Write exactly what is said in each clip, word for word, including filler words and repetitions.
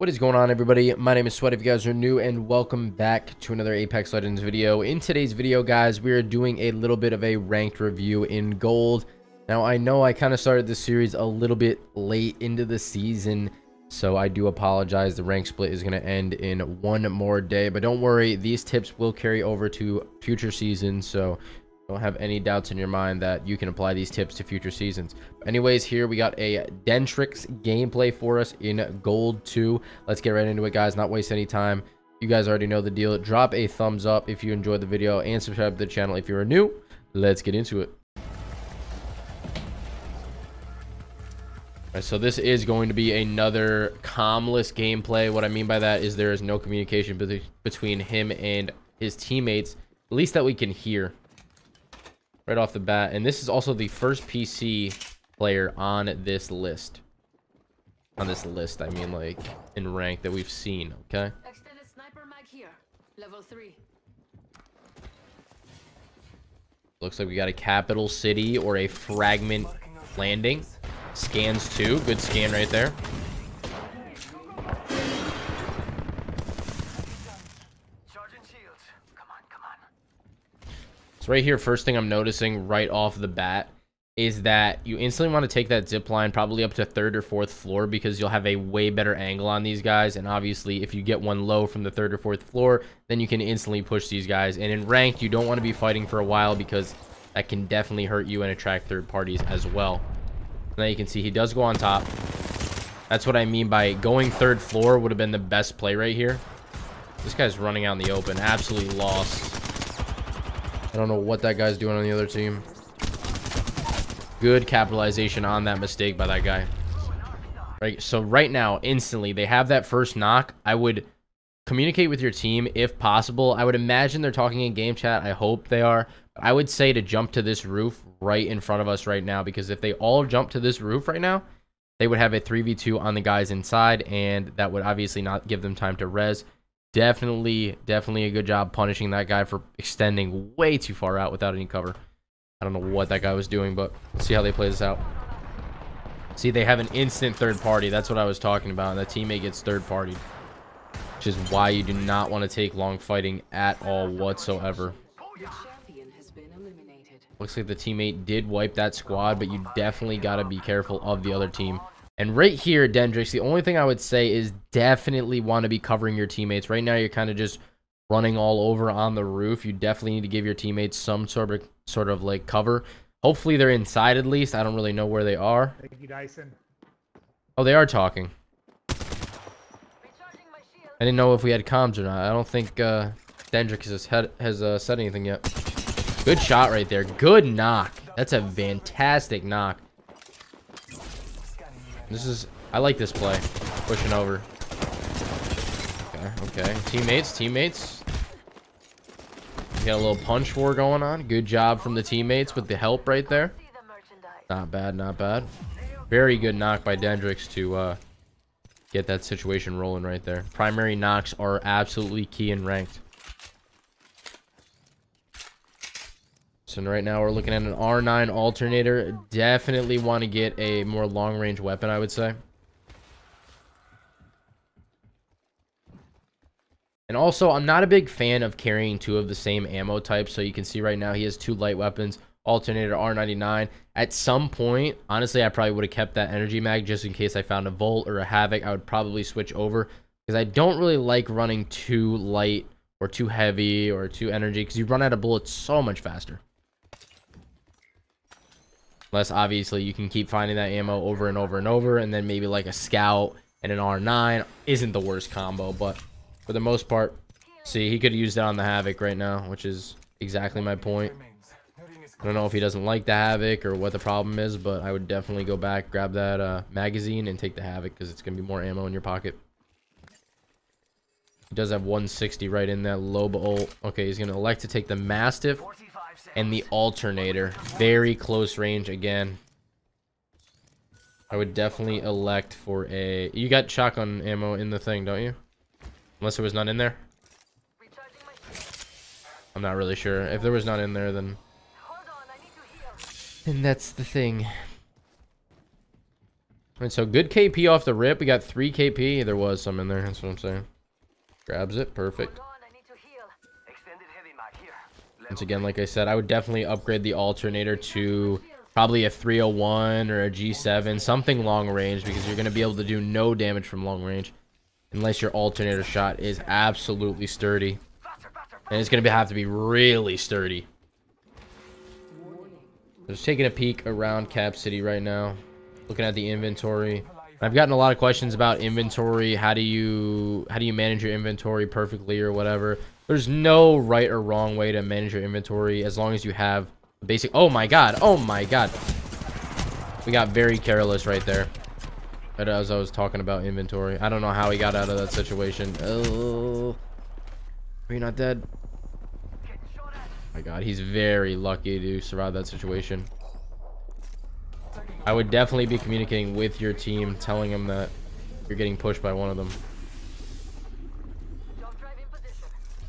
What is going on, everybody? My name is Sweat if you guys are new, and welcome back to another Apex Legends video. In today's video, guys, we are doing a little bit of a ranked review in gold. Now, I know I kind of started this series a little bit late into the season, so I do apologize. The rank split is going to end in one more day, but don't worry, these tips will carry over to future seasons, so don't have any doubts in your mind that you can apply these tips to future seasons. Anyways, here we got a Dendrix gameplay for us in gold two. Let's get right into it, guys. Not waste any time. You guys already know the deal. Drop a thumbs up if you enjoyed the video and subscribe to the channel if you're new. Let's get into it. All right, so this is going to be another comless gameplay. What I mean by that is there is no communication be between him and his teammates, at least that we can hear right off the bat. And this is also the first P C player on this list. On this list, I mean, like, in rank that we've seen, okay? Extended sniper mag here. level three. Looks like we got a capital city or a fragment landing. Scans two. Good scan right there. So right here, first thing I'm noticing right off the bat is that you instantly want to take that zip line probably up to third or fourth floor, because you'll have a way better angle on these guys. And obviously, if you get one low from the third or fourth floor, then you can instantly push these guys. And in ranked, you don't want to be fighting for a while, because that can definitely hurt you and attract third parties as well. Now you can see he does go on top. That's what I mean by going third floor would have been the best play right here. This guy's running out in the open, absolutely lost. I don't know what that guy's doing on the other team. Good capitalization on that mistake by that guy. Right, so right now, instantly, they have that first knock. I would communicate with your team if possible. I would imagine they're talking in game chat. I hope they are. But I would say to jump to this roof right in front of us right now, because if they all jump to this roof right now, they would have a three v two on the guys inside, and that would obviously not give them time to res. Definitely, definitely a good job punishing that guy for extending way too far out without any cover. I don't know what that guy was doing, but let's see how they play this out. See, they have an instant third party. That's what I was talking about. And the teammate gets third partied, which is why you do not want to take long fighting at all whatsoever. Looks like the teammate did wipe that squad, but you definitely got to be careful of the other team. And right here, Dendrix, the only thing I would say is definitely want to be covering your teammates. Right now, you're kind of just running all over on the roof. You definitely need to give your teammates some sort of, sort of like cover. Hopefully, they're inside at least. I don't really know where they are. Thank you, Dyson. Oh, they are talking. I didn't know if we had comms or not. I don't think uh, Dendrix has, had, has uh, said anything yet. Good shot right there. Good knock. That's a fantastic knock. This is, I like this play, pushing over. Okay, okay, teammates, teammates. We got a little punch war going on. Good job from the teammates with the help right there. Not bad, not bad. Very good knock by Dendrix to uh, get that situation rolling right there. Primary knocks are absolutely key in ranked. So right now we're looking at an R nine alternator. Definitely want to get a more long-range weapon, I would say. And also, I'm not a big fan of carrying two of the same ammo type. So you can see right now he has two light weapons, alternator, R ninety-nine. At some point, honestly, I probably would have kept that energy mag just in case I found a Volt or a Havoc. I would probably switch over, because I don't really like running too light or too heavy or too energy, because you run out of bullets so much faster. Unless, obviously, you can keep finding that ammo over and over and over, and then maybe like a scout and an R nine isn't the worst combo, but for the most part, see, he could use that on the Havoc right now, which is exactly my point. I don't know if he doesn't like the Havoc or what the problem is, but I would definitely go back, grab that uh, magazine, and take the Havoc, because it's going to be more ammo in your pocket. He does have one sixty right in that Loba ult. Okay, he's going to elect to take the Mastiff and the alternator. Very close range again. I would definitely elect for a... You got shotgun ammo in the thing, don't you? Unless there was none in there. I'm not really sure. If there was none in there, then... And that's the thing. Alright, so good K P off the rip. We got three K P. There was some in there. That's what I'm saying. Grabs it. Perfect. Once again, like I said, I would definitely upgrade the alternator to probably a three oh one or a G seven, something long range, because you're going to be able to do no damage from long range unless your alternator shot is absolutely sturdy. And it's going to have to be really sturdy. I'm just taking a peek around Cap City right now, looking at the inventory. I've gotten a lot of questions about inventory. How do you how do you manage your inventory perfectly or whatever? There's no right or wrong way to manage your inventory as long as you have basic. Oh my god! Oh my god! We got very careless right there. But as I was talking about inventory, I don't know how we got out of that situation. Oh, are you not dead? My god, he's very lucky to survive that situation. I would definitely be communicating with your team, telling them that you're getting pushed by one of them.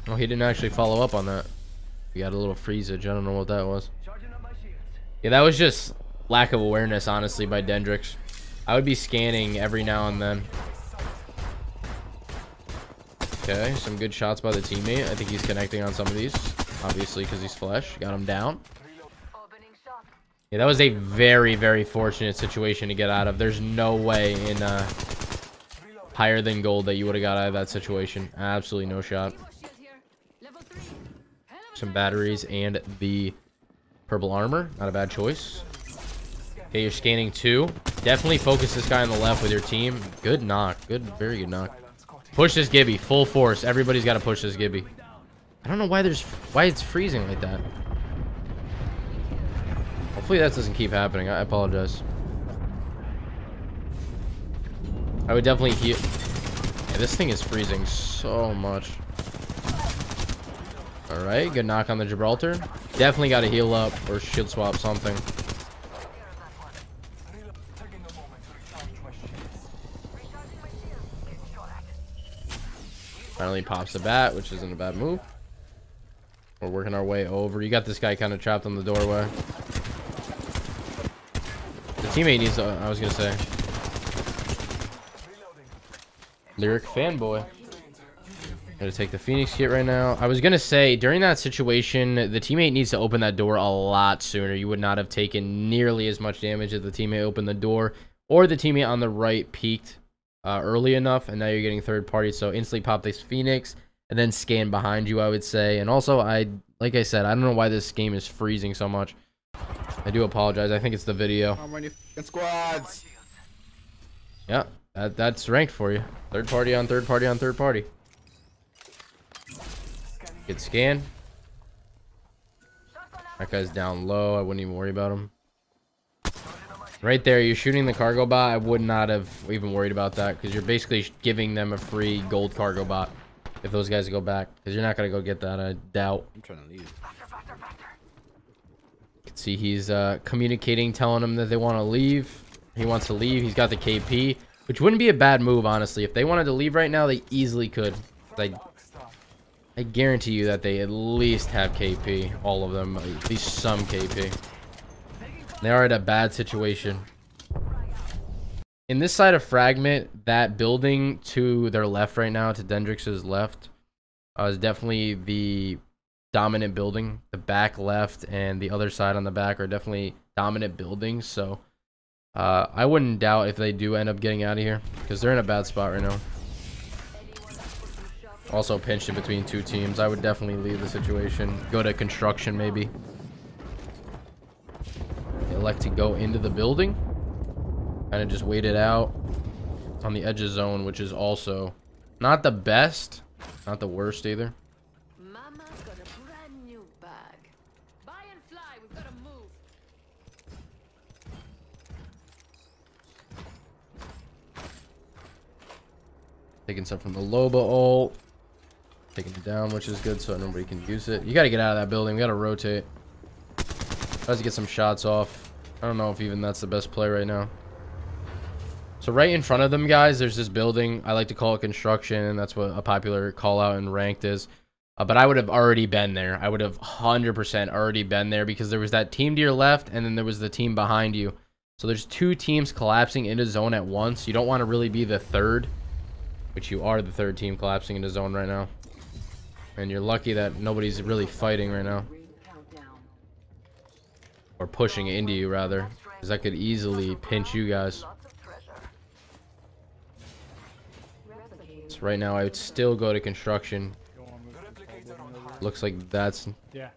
Oh, he didn't actually follow up on that. We got a little freezage. I don't know what that was. Yeah, that was just lack of awareness, honestly, by Dendrix. I would be scanning every now and then. Okay, some good shots by the teammate. I think he's connecting on some of these. Obviously, because he's flesh. Got him down. Yeah, that was a very, very fortunate situation to get out of. There's no way in uh, higher than gold that you would have got out of that situation. Absolutely no shot. Some batteries and the purple armor. Not a bad choice. Okay, you're scanning two. Definitely focus this guy on the left with your team. Good knock. Good, very good knock. Push this Gibby. Full force. Everybody's got to push this Gibby. I don't know why there's why it's freezing like that. Hopefully that doesn't keep happening. I apologize. I would definitely heal. Yeah, this thing is freezing so much. All right, good knock on the Gibraltar. Definitely got to heal up or shield swap something. Finally pops the bat, which isn't a bad move. We're working our way over. You got this guy kind of trapped on the doorway. The teammate needs to, I was going to say. Lyric fanboy. Gonna take the Phoenix kit right now. I was gonna say, during that situation, the teammate needs to open that door a lot sooner. You would not have taken nearly as much damage if the teammate opened the door, or the teammate on the right peeked uh, early enough, and now you're getting third party. So instantly pop this Phoenix and then scan behind you, I would say. And also, I like I said, I don't know why this game is freezing so much. I do apologize. I think it's the video. I'm running squads. Yeah, that, that's ranked for you. Third party on third party on third party. Good scan. That guy's down low. I wouldn't even worry about him. Right there, you're shooting the cargo bot. I would not have even worried about that because you're basically giving them a free gold cargo bot if those guys go back, because you're not going to go get that, I doubt. I'm trying to leave. You can see he's uh, communicating, telling them that they want to leave. He wants to leave. He's got the K P, which wouldn't be a bad move, honestly. If they wanted to leave right now, they easily could. Like, I guarantee you that they at least have K P. All of them. At least some K P. They are in a bad situation. In this side of Fragment, that building to their left right now, to Dendrix's left, uh, is definitely the dominant building. The back left and the other side on the back are definitely dominant buildings. So uh, I wouldn't doubt if they do end up getting out of here, because they're in a bad spot right now. Also pinched in between two teams. I would definitely leave the situation. Go to construction, maybe. They elect to go into the building. Kind of just wait it out on the edge of zone, which is also not the best. Not the worst, either. Mama's got a brand new bag. Buy and fly. We've got to move. Taking stuff from the Loba ult. Taking it down, which is good, so nobody can use it. You got to get out of that building. We got to rotate. Tries to get some shots off. I don't know if even that's the best play right now. So right in front of them, guys, there's this building. I like to call it construction, and that's what a popular call-out in ranked is. Uh, but I would have already been there. I would have one hundred percent already been there, because there was that team to your left, and then there was the team behind you. So there's two teams collapsing into zone at once. You don't want to really be the third, which you are the third team collapsing into zone right now. And you're lucky that nobody's really fighting right now. Or pushing into you, rather. Because that could easily pinch you guys. So right now, I would still go to construction. Looks like that's... yeah.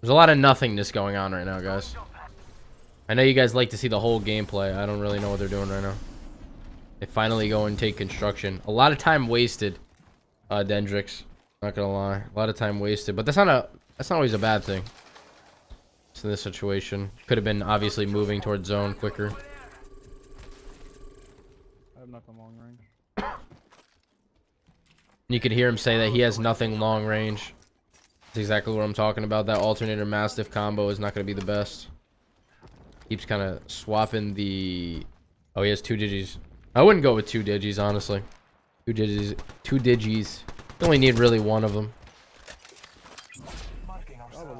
There's a lot of nothingness going on right now, guys. I know you guys like to see the whole gameplay. I don't really know what they're doing right now. They finally go and take construction. A lot of time wasted, uh, Dendrix. Not gonna lie, a lot of time wasted, but that's not a that's not always a bad thing. So in this situation, could have been obviously moving towards zone quicker. I have nothing long range. You could hear him say that he has nothing long range. That's exactly what I'm talking about. That alternator Mastiff combo is not gonna be the best. Keeps kind of swapping the. Oh, he has two digis. I wouldn't go with two digis honestly. Two digis. Two digis. You only need really one of them.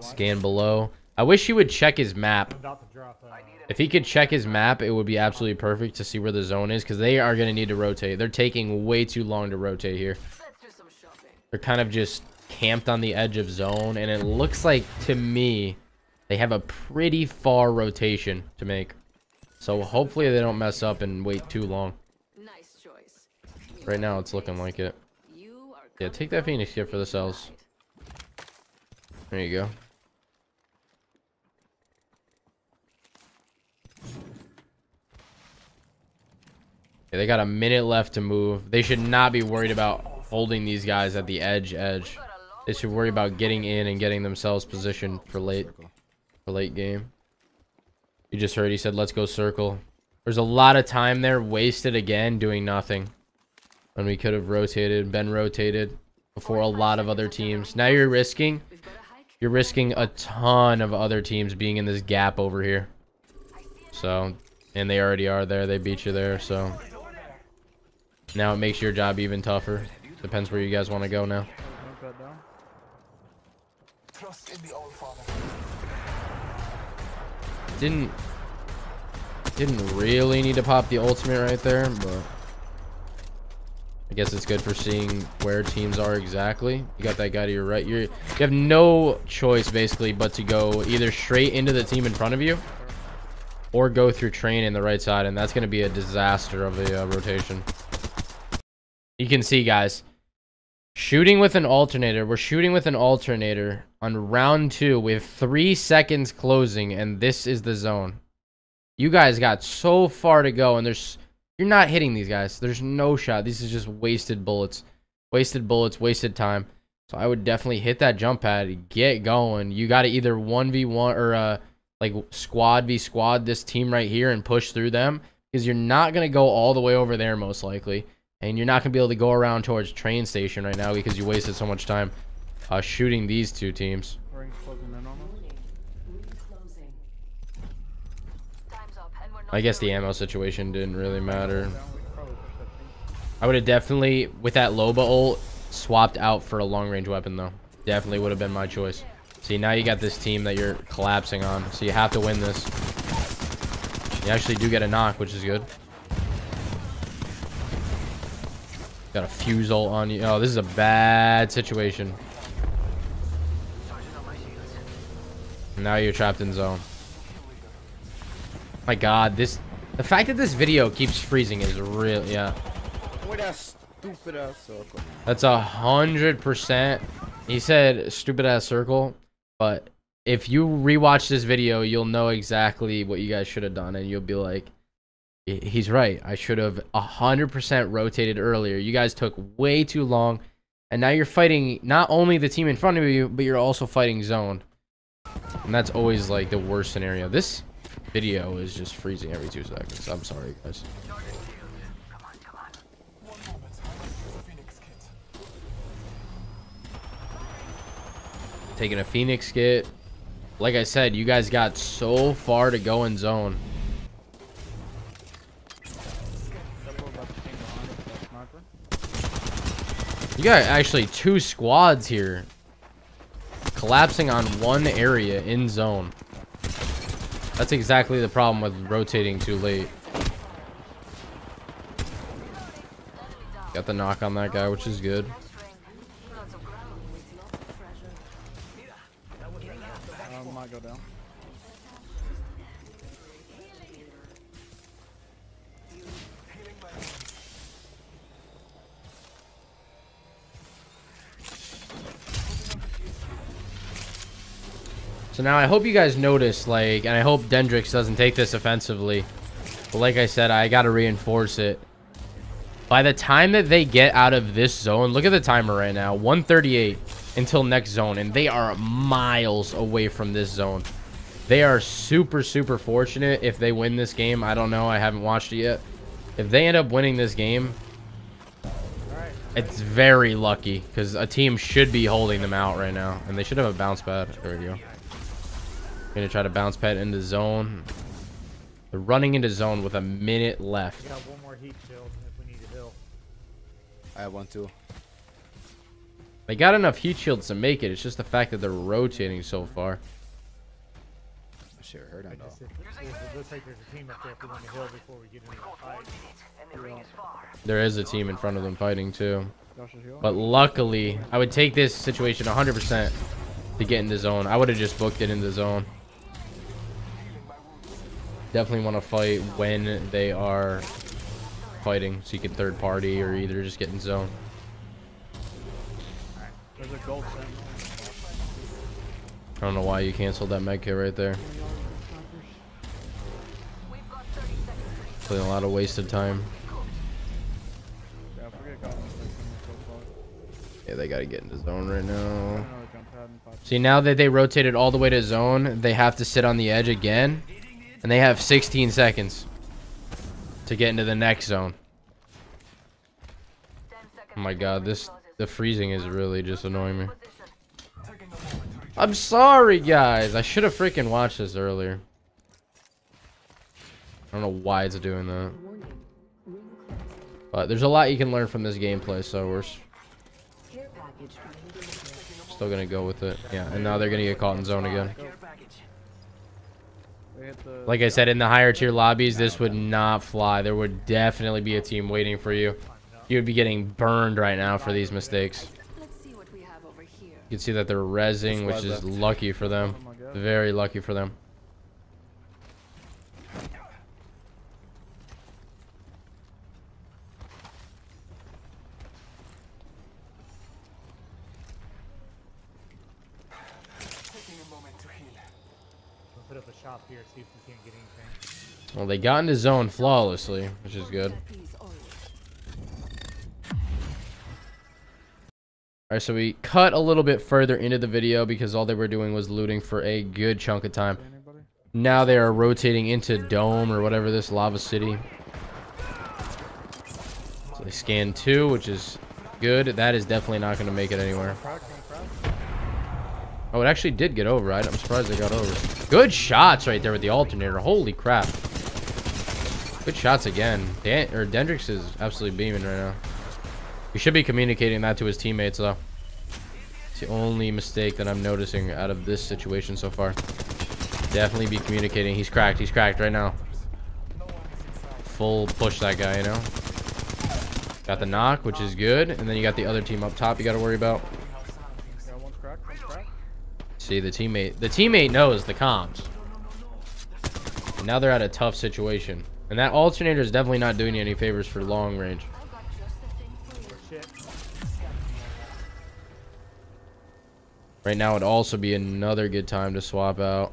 Scan below. I wish he would check his map. If he could check his map, it would be absolutely perfect to see where the zone is, because they are going to need to rotate. They're taking way too long to rotate here. They're kind of just camped on the edge of zone, and it looks like, to me, they have a pretty far rotation to make. So hopefully they don't mess up and wait too long. Right now, it's looking like it. Yeah, take that Phoenix kit for the cells. There you go. Okay, they got a minute left to move. They should not be worried about holding these guys at the edge edge. They should worry about getting in and getting themselves positioned for late for late game. You just heard he said, let's go circle. There's a lot of time there wasted again doing nothing. And we could have rotated, been rotated before a lot of other teams. Now you're risking, you're risking a ton of other teams being in this gap over here. So, and they already are there. They beat you there. So now it makes your job even tougher. Depends where you guys want to go now. Didn't, didn't really need to pop the ultimate right there, but. I guess it's good for seeing where teams are exactly. You got that guy to your right. You're, you have no choice, basically, but to go either straight into the team in front of you or go through train in the right side, and that's going to be a disaster of a uh, rotation. You can see, guys, shooting with an alternator. We're shooting with an alternator on round two with three seconds closing, and this is the zone. You guys got so far to go, and there's... you're not hitting these guys. There's no shot. This is just wasted bullets. Wasted bullets, wasted time. So I would definitely hit that jump pad, get going. You got to either one v one or uh, like squad v squad this team right here and push through them, because you're not going to go all the way over there most likely. And you're not going to be able to go around towards train station right now because you wasted so much time uh, shooting these two teams. I guess the ammo situation didn't really matter. I would have definitely, with that Loba ult, swapped out for a long-range weapon, though. Definitely would have been my choice. See, now you got this team that you're collapsing on, so you have to win this. You actually do get a knock, which is good. Got a Fuse ult on you. Oh, this is a bad situation. Now you're trapped in zone. My god, this the fact that this video keeps freezing is real. Yeah, stupid ass circle. That's a hundred percent. He said stupid ass circle, but if you rewatch this video, you'll know exactly what you guys should have done, and you'll be like, he's right, I should have a hundred percent rotated earlier. You guys took way too long, and now you're fighting not only the team in front of you, but you're also fighting zone, and that's always like the worst scenario. This video is just freezing every two seconds. I'm sorry, guys. Taking a Phoenix kit. Like I said, you guys got so far to go in zone. You got actually two squads here collapsing on one area in zone. That's exactly the problem with rotating too late. Got the knock on that guy, which is good. I might go down. So now I hope you guys notice, like, and I hope Dendrix doesn't take this offensively, but like I said, I gotta reinforce it. By the time that they get out of this zone, look at the timer right now, one thirty-eight until next zone, and they are miles away from this zone. They are super, super fortunate if they win this game. I don't know, I haven't watched it yet. If they end up winning this game, it's very lucky, because a team should be holding them out right now, and they should have a bounce pad. There we go. Gonna try to bounce pad into zone. They're running into zone with a minute left. We have one more heat shield if we need to heal. I have one too. They got enough heat shields to make it. It's just the fact that they're rotating so far. I should have heard him though. It looks like there's a team up there if we want to heal before we get into the fight. There is a team in front of them fighting too. But luckily, I would take this situation one hundred percent to get in the zone. I would have just booked it in the zone. Definitely want to fight when they are fighting, so you can third party or either just get in zone. There's a gold sentinel. I don't know why you canceled that med kit right there. Playing a lot of wasted time. Yeah, they gotta get into zone right now. See, now that they rotated all the way to zone, they have to sit on the edge again. And they have sixteen seconds to get into the next zone. Oh my god, this the freezing is really just annoying me. I'm sorry, guys. I should have freaking watched this earlier. I don't know why it's doing that. But there's a lot you can learn from this gameplay, so we're still gonna go with it. Yeah, and now they're gonna get caught in zone again. Like I said, in the higher tier lobbies, this would not fly. There would definitely be a team waiting for you. You would be getting burned right now for these mistakes. You can see that they're rezzing, which is lucky for them. Very lucky for them. Here, see if we can't get anything. Well, they got into zone flawlessly, which is good. Alright, so we cut a little bit further into the video because all they were doing was looting for a good chunk of time. Now they are rotating into Dome or whatever this Lava City. So they scan two, which is good. That is definitely not going to make it anywhere. Oh, it actually did get over. I'm surprised they got over. Good shots right there with the alternator. Holy crap. Good shots again. Dan or Dendrix is absolutely beaming right now. He should be communicating that to his teammates, though. It's the only mistake that I'm noticing out of this situation so far. Definitely be communicating. He's cracked. He's cracked right now. Full push that guy, you know. Got the knock, which is good. And then you got the other team up top you got to worry about. See, the teammate the teammate knows the comms. And now they're at a tough situation, and that alternator is definitely not doing you any favors for long range. Right now would also be another good time to swap out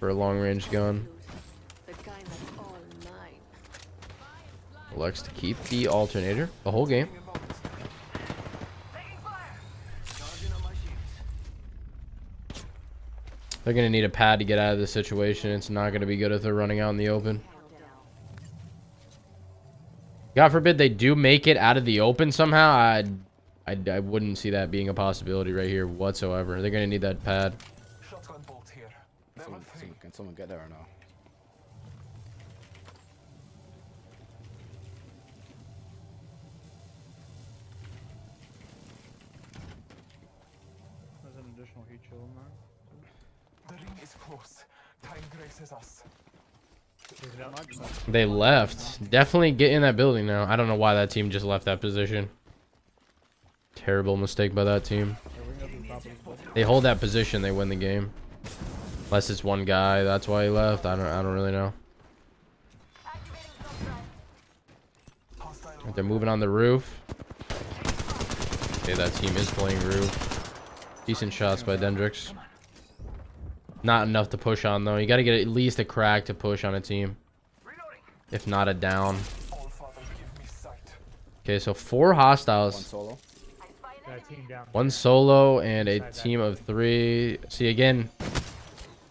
for a long range gun. Alex to keep the alternator the whole game. They're going to need a pad to get out of this situation. It's not going to be good if they're running out in the open. God forbid they do make it out of the open somehow. I, I, I wouldn't see that being a possibility right here whatsoever. They're going to need that pad. Shotgun bolt here. Someone, someone, can someone get there or no? There's an additional heat shield in there. The ring is close. They left. Definitely get in that building now. I don't know why that team just left that position. Terrible mistake by that team. They hold that position, they win the game. Unless it's one guy, that's why he left. I don't I don't really know. They're moving on the roof. Okay, that team is playing roof. Decent shots by Dendrix. Not enough to push on though. You gotta get at least a crack to push on a team. If not a down. Okay, so four hostiles. One solo and a team of three. See again.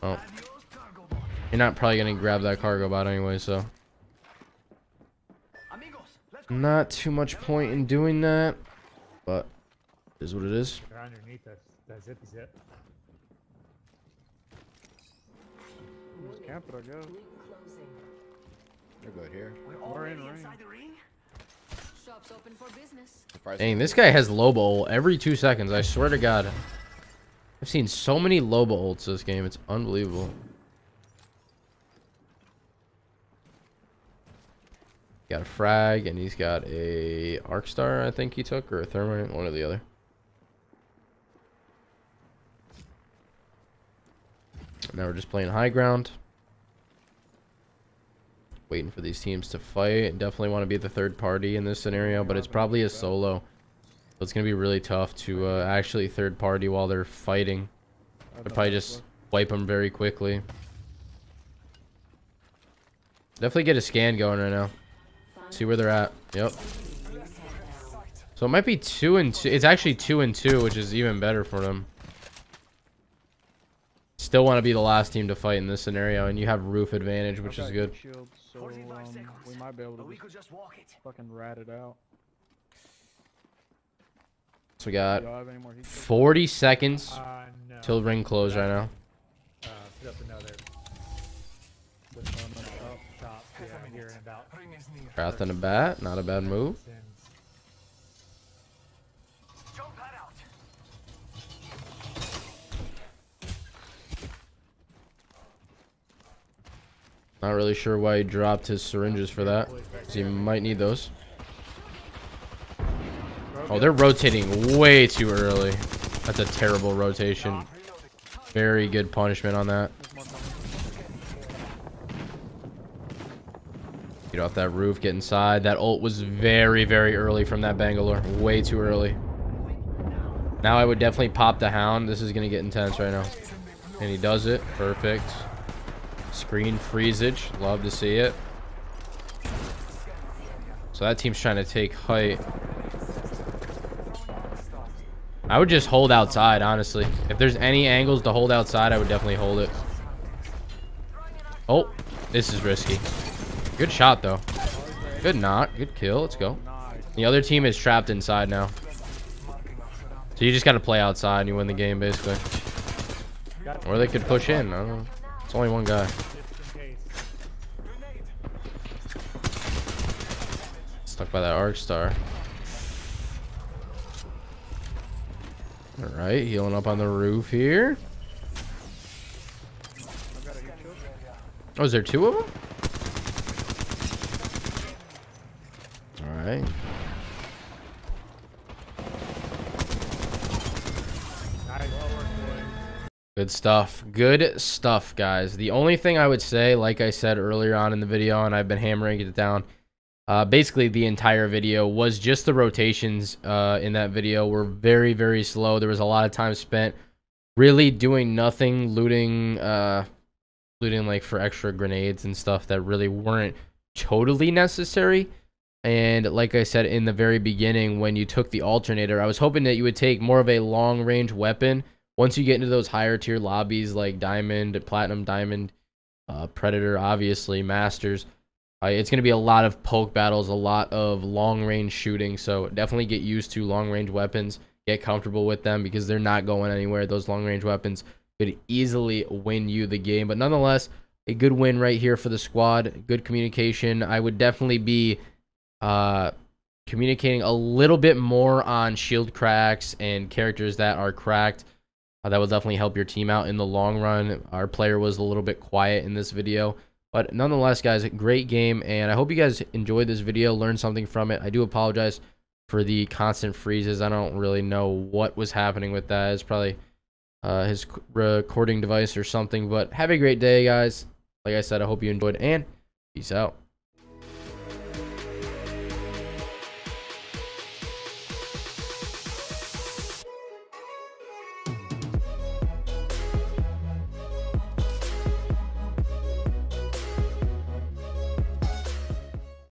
Oh. You're not probably gonna grab that cargo bot anyway, so. Not too much point in doing that, but it is what it is. They're underneath that, that zippy zip. Where's Capital go? They're good here. We're in ring. Shops open for business. Dang, this guy has Loba ult every two seconds. I swear to God, I've seen so many Loba ults this game. It's unbelievable. Got a frag and he's got a Arc Star, I think he took, or a thermite, one or the other. Now we're just playing high ground, waiting for these teams to fight. Definitely want to be the third party in this scenario, but it's probably a solo, so it's gonna be really tough to uh, actually third party while they're fighting. I'll probably just wipe them very quickly. Definitely get a scan going right now. See where they're at. Yep. So it might be two and two. It's actually two and two, which is even better for them. Still want to be the last team to fight in this scenario, and you have roof advantage, which is good. Shield, so, um, we might be able to just fucking rat it out. So we got forty seconds uh, no. till ring close right now. Uh, put up another. Wrath and a bat, not a bad move. Not really sure why he dropped his syringes for that, because he might need those. Oh, they're rotating way too early. That's a terrible rotation. Very good punishment on that. Get off that roof, get inside. That ult was very, very early from that Bangalore. Way too early. Now I would definitely pop the Hound. This is going to get intense right now. And he does it. Perfect. Screen freezage. Love to see it. So that team's trying to take height. I would just hold outside, honestly. If there's any angles to hold outside, I would definitely hold it. Oh, this is risky. Good shot, though. Good knock. Good kill. Let's go. The other team is trapped inside now. So you just got to play outside and you win the game, basically. Or they could push in. I don't know. It's only one guy. Stuck by that Arc Star. All right. Healing up on the roof here. Oh, is there two of them? Nice work, good stuff. Good stuff, guys. The only thing I would say, like I said earlier on in the video, and I've been hammering it down, uh, basically the entire video was just the rotations uh, in that video were very, very slow. There was a lot of time spent really doing nothing, looting, uh, looting like for extra grenades and stuff that really weren't totally necessary. And like I said in the very beginning, when you took the alternator, I was hoping that you would take more of a long range weapon. Once you get into those higher tier lobbies like Diamond, Platinum, Diamond, uh, Predator, obviously, Masters, uh, it's going to be a lot of poke battles, a lot of long range shooting. So definitely get used to long range weapons, get comfortable with them because they're not going anywhere. Those long range weapons could easily win you the game. But nonetheless, a good win right here for the squad. Good communication. I would definitely be uh communicating a little bit more on shield cracks and characters that are cracked, Uh, that will definitely help your team out in the long run. Our player was a little bit quiet in this video. But nonetheless, guys, great game, and I hope you guys enjoyed this video, learned something from it. I do apologize for the constant freezes. I don't really know what was happening with that. It's probably uh, his recording device or something. But have a great day, guys. Like I said, I hope you enjoyed, and peace out.